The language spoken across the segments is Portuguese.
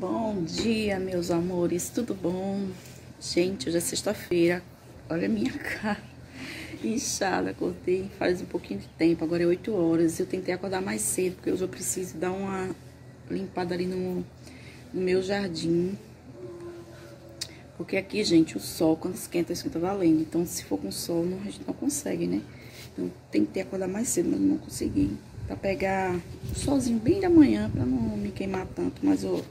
Bom dia, meus amores, tudo bom? Gente, hoje é sexta-feira, olha a minha cara inchada, acordei faz um pouquinho de tempo, agora é 8 horas, eu tentei acordar mais cedo, porque hoje eu preciso dar uma limpada ali no meu jardim, porque aqui, gente, o sol, quando esquenta valendo, então se for com sol, a gente não consegue, né? Então, tentei acordar mais cedo, mas não consegui, pra pegar o solzinho bem da manhã, pra não me queimar tanto, mas eu...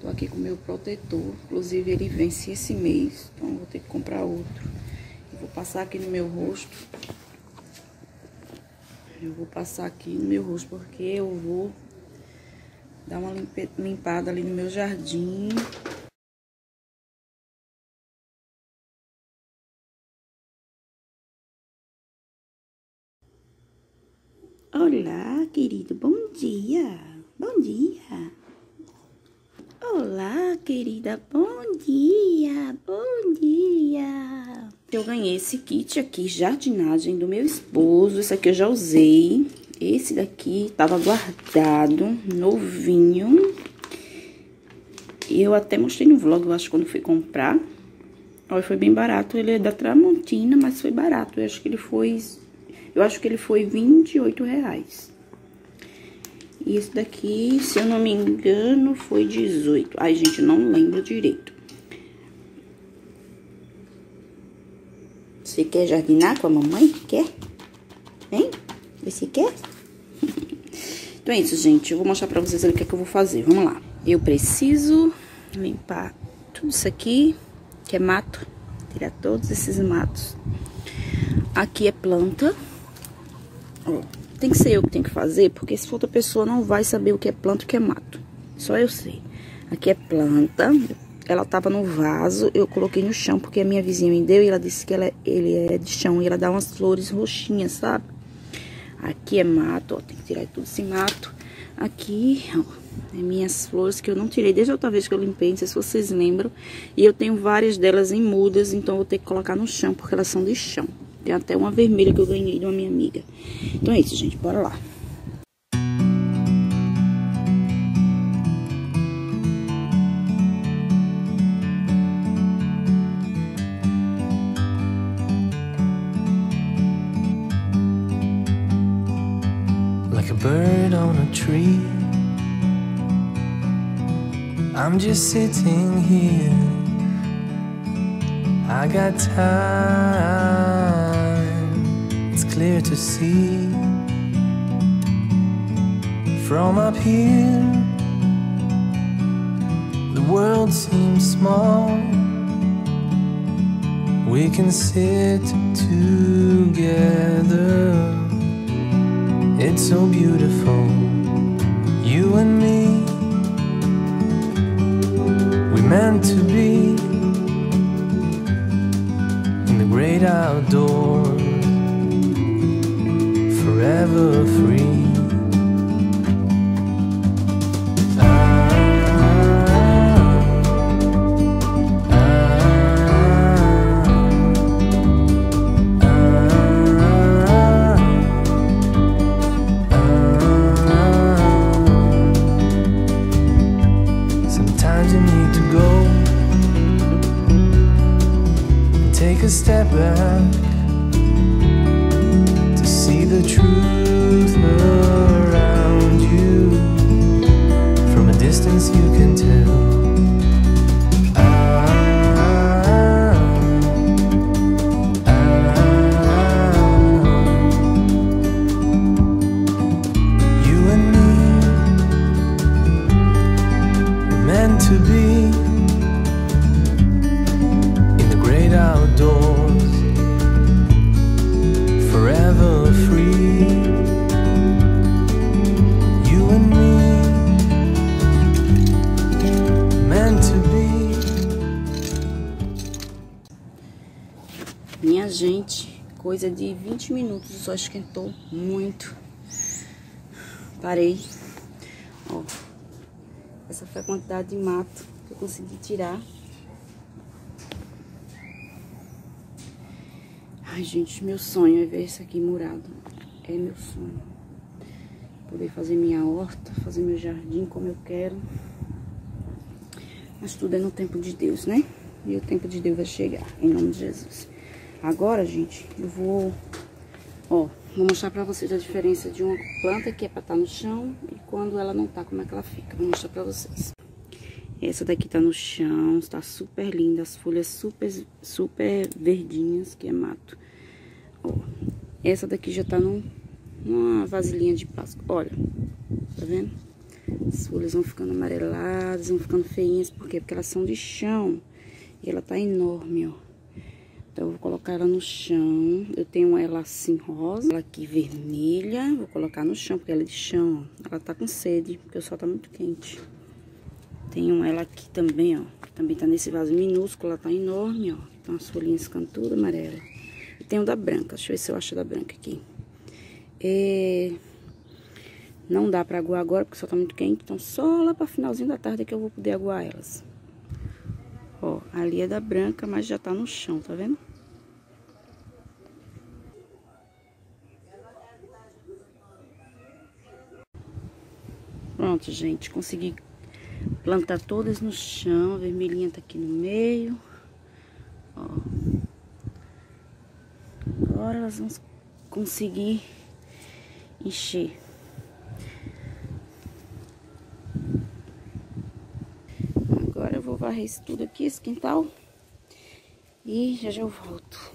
Tô aqui com o meu protetor, inclusive ele vence esse mês, então eu vou ter que comprar outro. Eu vou passar aqui no meu rosto. Porque eu vou dar uma limpada ali no meu jardim. Olá, querido, bom dia! Bom dia! Olá, querida, bom dia, bom dia. Eu ganhei esse kit aqui, jardinagem, do meu esposo. Esse aqui eu já usei. Esse daqui tava guardado, novinho. E eu até mostrei no vlog, eu acho, quando fui comprar. Olha, foi bem barato. Ele é da Tramontina, mas foi barato. Eu acho que ele foi R$28. E esse daqui, se eu não me engano, foi 18. Ai, gente, eu não lembro direito. Você quer jardinar com a mamãe? Quer? Hein? Você quer? Então é isso, gente. Eu vou mostrar pra vocês o que é que eu vou fazer. Vamos lá. Eu preciso limpar tudo isso aqui, que é mato. Tirar todos esses matos. Aqui é planta. Ó. Tem que ser eu que tenho que fazer, porque se for outra pessoa não vai saber o que é planta e o que é mato. Só eu sei. Aqui é planta, ela tava no vaso, eu coloquei no chão, porque a minha vizinha me deu e ela disse que ele é de chão e ela dá umas flores roxinhas, sabe? Aqui é mato, ó, tem que tirar tudo esse mato. Aqui, ó, é minhas flores que eu não tirei desde a outra vez que eu limpei, não sei se vocês lembram. E eu tenho várias delas em mudas, então eu vou ter que colocar no chão, porque elas são de chão. Tem até uma vermelha que eu ganhei de uma minha amiga. Então é isso, gente. Bora lá. Like a bird on a tree, I'm just sitting here. I got time. Clear to see from up here, the world seems small. We can sit together, it's so beautiful, you and me. We meant to be in the great outdoors, forever free. Sometimes you need to go and take a step back, see the truth around you. From a distance you can tell. Minha gente, coisa de 20 minutos, o sol esquentou muito. Parei. Ó, essa foi a quantidade de mato que eu consegui tirar. Ai, gente, meu sonho é ver isso aqui murado. É meu sonho. Poder fazer minha horta, fazer meu jardim como eu quero. Mas tudo é no tempo de Deus, né? E o tempo de Deus vai chegar, em nome de Jesus. Agora, gente, eu vou... Ó, vou mostrar pra vocês a diferença de uma planta que é pra estar no chão e quando ela não tá, como é que ela fica. Vou mostrar pra vocês. Essa daqui tá no chão, tá super linda, as folhas super verdinhas, que é mato. Ó, essa daqui já tá numa vasilhinha de plástico. Olha, tá vendo? As folhas vão ficando amareladas, vão ficando feinhas. Por quê? Porque elas são de chão. E ela tá enorme, ó. Então, eu vou colocar ela no chão. Eu tenho ela assim, rosa. Ela aqui, vermelha. Vou colocar no chão, porque ela é de chão, ó. Ela tá com sede, porque o sol tá muito quente. Tenho ela aqui também, ó. Também tá nesse vaso minúsculo. Ela tá enorme, ó. Então, as folhinhas ficando tudo amarela. E tenho da branca. Deixa eu ver se eu acho da branca aqui. Não dá pra aguar agora, porque o sol tá muito quente. Então, só lá pra finalzinho da tarde é que eu vou poder aguar elas. Ó, ali é da branca, mas já tá no chão, tá vendo? Pronto, gente, consegui plantar todas no chão. A vermelhinha tá aqui no meio. Ó. Agora elas vão conseguir encher. Vou varrer isso tudo aqui, esse quintal, e já eu volto.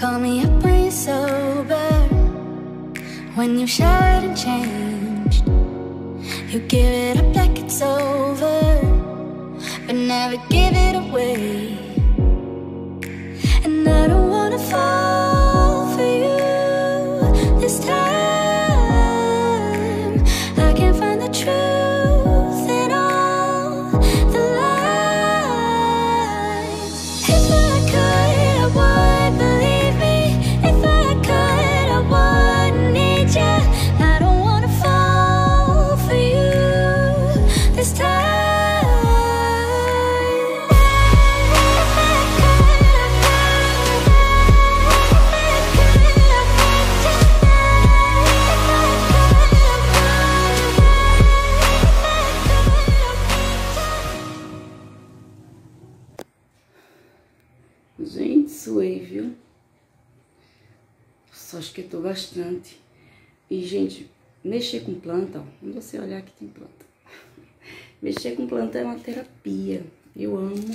Call me up when you're sober, when you've shouted and changed, you give it up like it's over. But never give it away. And I don't wanna fall for you this time. I can't find the truth in all the lies. If I could, I would, believe me. If I could, I wouldn't need you. I don't wanna fall for you this time. Gente, suei, viu? Só esquentou bastante. E, gente, mexer com planta, ó. Quando você olhar que tem planta. Mexer com planta é uma terapia. Eu amo.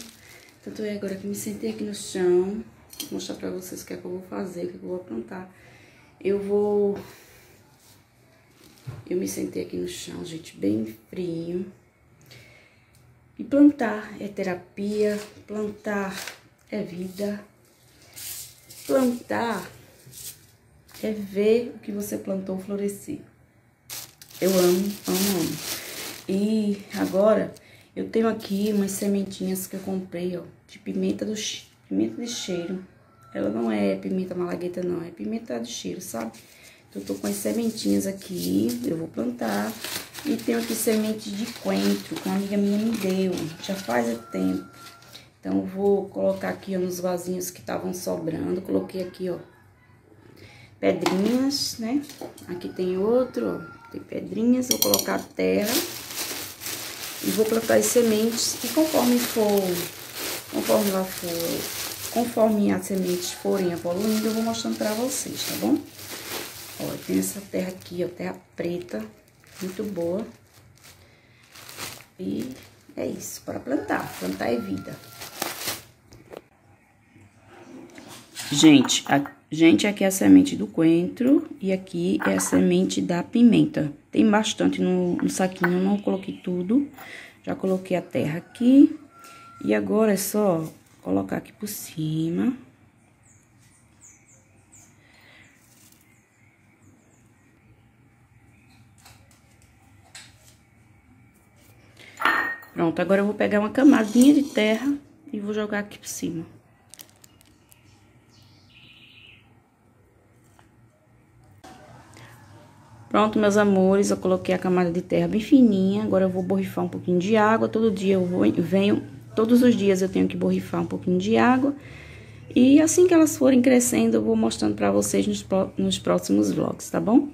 Tanto é agora que me sentei aqui no chão. Vou mostrar pra vocês o que é que eu vou fazer, o que é que eu vou plantar. Eu me sentei aqui no chão, gente, bem frio. E plantar é terapia. Plantar é vida. Plantar é ver o que você plantou florescer. Eu amo, amo, amo. E agora eu tenho aqui umas sementinhas que eu comprei, ó, de pimenta de cheiro. Ela não é pimenta malagueta, não, é pimenta de cheiro, sabe? Então eu tô com as sementinhas aqui, eu vou plantar. E tenho aqui semente de coentro, que uma amiga minha me deu, já faz tempo. Então, eu vou colocar aqui, ó, nos vasinhos que estavam sobrando. Coloquei aqui, ó, pedrinhas, né? Aqui tem outro, ó, tem pedrinhas. Vou colocar terra e vou plantar as sementes. E conforme as sementes forem evoluindo, eu vou mostrando pra vocês, tá bom? Ó, tem essa terra aqui, ó, terra preta, muito boa. E é isso, para plantar. Plantar é vida. Gente, aqui é a semente do coentro e aqui é a semente da pimenta. Tem bastante no saquinho, não coloquei tudo. Já coloquei a terra aqui. E agora é só colocar aqui por cima. Pronto, agora eu vou pegar uma camadinha de terra e vou jogar aqui por cima. Pronto, meus amores, eu coloquei a camada de terra bem fininha. Agora eu vou borrifar um pouquinho de água. Todo dia eu venho Todos os dias eu tenho que borrifar um pouquinho de água. E assim que elas forem crescendo, eu vou mostrando pra vocês nos próximos vlogs, tá bom?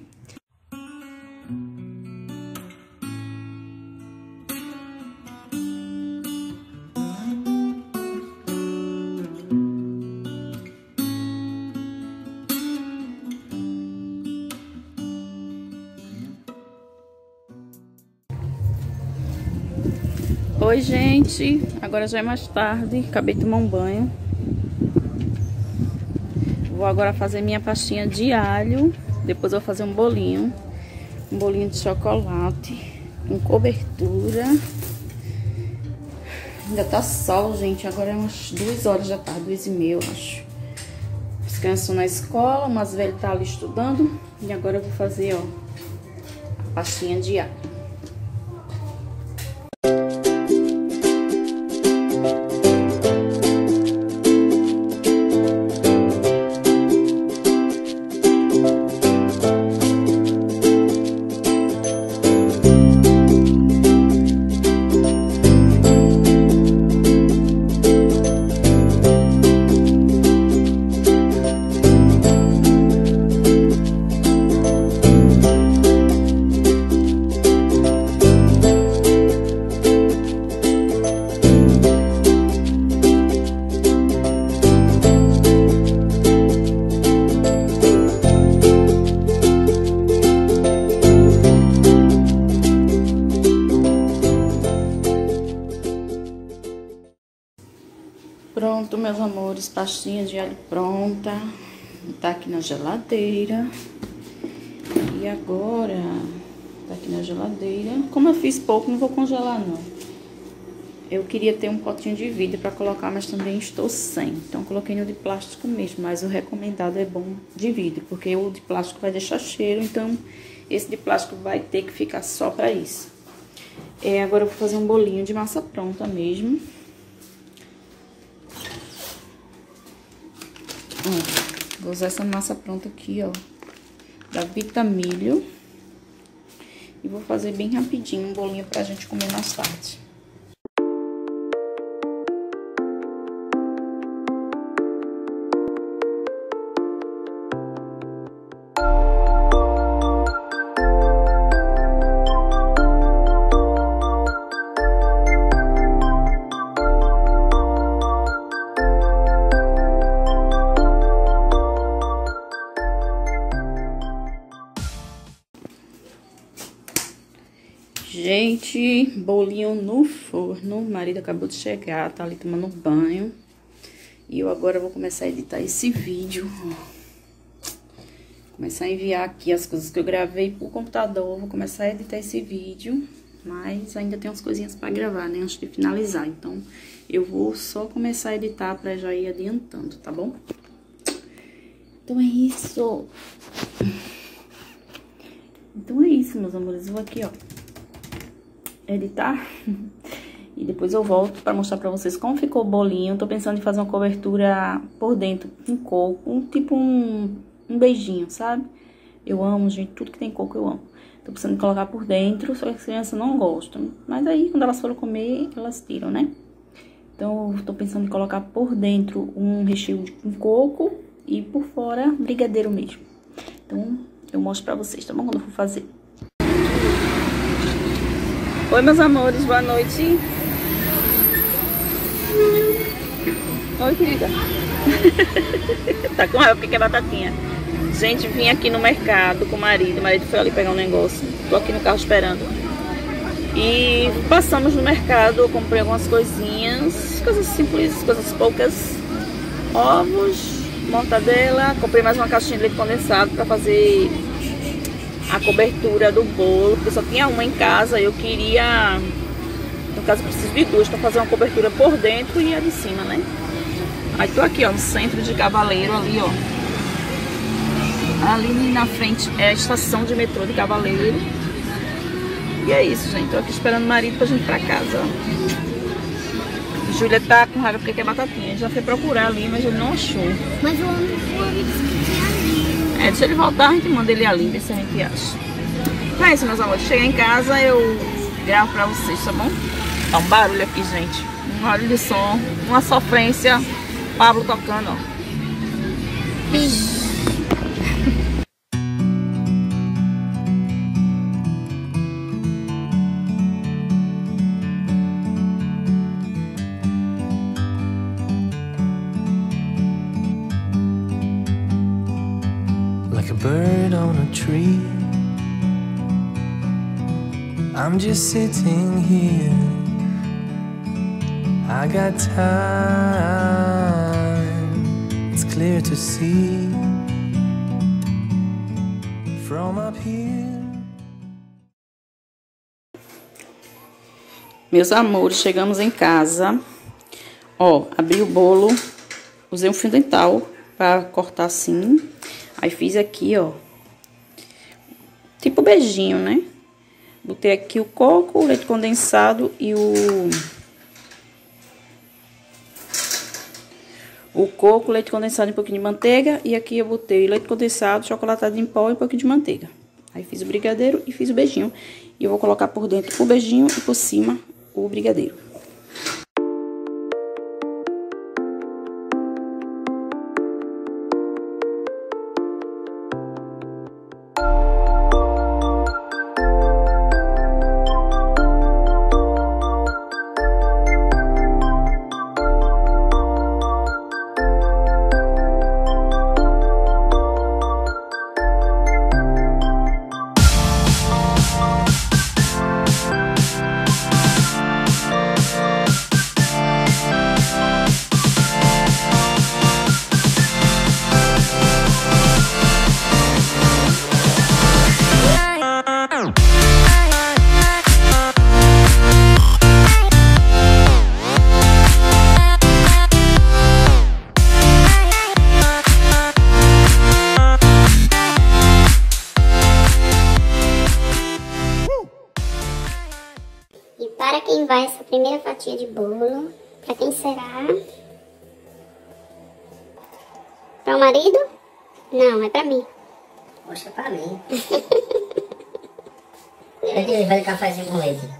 Oi, gente, agora já é mais tarde, acabei de tomar um banho. Vou agora fazer minha pastinha de alho, depois vou fazer um bolinho de chocolate, com cobertura. Ainda tá sol, gente, agora é umas 2 horas da tarde, 2h30, eu acho. Descanso na escola, o mais velho tá ali estudando, e agora eu vou fazer, ó, a pastinha de alho. Pronto, meus amores, pastinha de alho pronta, tá aqui na geladeira. E agora, tá aqui na geladeira. Como eu fiz pouco, não vou congelar, não. Eu queria ter um potinho de vidro pra colocar, mas também estou sem. Então, coloquei no de plástico mesmo, mas o recomendado é bom de vidro, porque o de plástico vai deixar cheiro, então esse de plástico vai ter que ficar só pra isso. É, agora eu vou fazer um bolinho de massa pronta mesmo. Vou usar essa massa pronta aqui, ó, da Vitamilho. E vou fazer bem rapidinho um bolinho pra gente comer mais tarde. Gente, bolinho no forno, o marido acabou de chegar, tá ali tomando banho. E eu agora vou começar a editar esse vídeo. Começar a enviar aqui as coisas que eu gravei pro computador, vou começar a editar esse vídeo. Mas ainda tem umas coisinhas pra gravar, né, antes de finalizar. Então, eu vou só começar a editar pra já ir adiantando, tá bom? Então é isso. Então é isso, meus amores, eu vou aqui, ó, editar e depois eu volto para mostrar para vocês como ficou o bolinho. Tô pensando em fazer uma cobertura por dentro com coco, tipo um beijinho, sabe? Eu amo, gente, tudo que tem coco eu amo. Tô pensando em colocar por dentro, só que as crianças não gostam, mas aí quando elas forem comer, elas tiram, né? Então eu tô pensando em colocar por dentro um recheio com coco e por fora brigadeiro mesmo. Então eu mostro para vocês, tá bom? Quando eu for fazer. Oi, meus amores, boa noite. Oi, querida. Tá com raiva porque é batatinha. Gente, vim aqui no mercado com o marido foi ali pegar um negócio. Tô aqui no carro esperando. E passamos no mercado, eu comprei algumas coisinhas, coisas simples, coisas poucas. Ovos, mortadela, comprei mais uma caixinha de leite condensado pra fazer a cobertura do bolo, porque eu só tinha uma em casa. Eu queria, no caso, eu preciso de 2 para fazer uma cobertura por dentro e a de cima, né? Aí tô aqui, ó, no centro de Cavaleiro, ali, ó. Ali na frente é a estação de metrô de Cavaleiro. E é isso, gente. Tô aqui esperando o marido pra gente ir pra casa, ó. Júlia tá com raiva porque quer batatinha. Já foi procurar ali, mas ele não achou. Mas o homem foi. É, deixa ele voltar, a gente manda ele ali, ver se a gente acha. Então é isso, meus amores. Chegar em casa, eu gravo pra vocês, tá bom? Tá um barulho aqui, gente. Um barulho de som, uma sofrência. Pablo tocando, ó. Like a bird on a tree, I'm just sitting here. I got time, it's clear to see from up here. Meus amores, chegamos em casa. Ó, abri o bolo, usei um fio dental pra cortar assim. Aí fiz aqui, ó, tipo beijinho, né? Botei aqui o coco, o leite condensado e o coco, leite condensado e um pouquinho de manteiga. E aqui eu botei leite condensado, chocolatado em pó e um pouquinho de manteiga. Aí fiz o brigadeiro e fiz o beijinho. E eu vou colocar por dentro o beijinho e por cima o brigadeiro. Para quem vai essa primeira fatia de bolo? Para quem será? Para o marido? Não, é para mim. Poxa, é para mim. Eu dei um cafezinho com leite.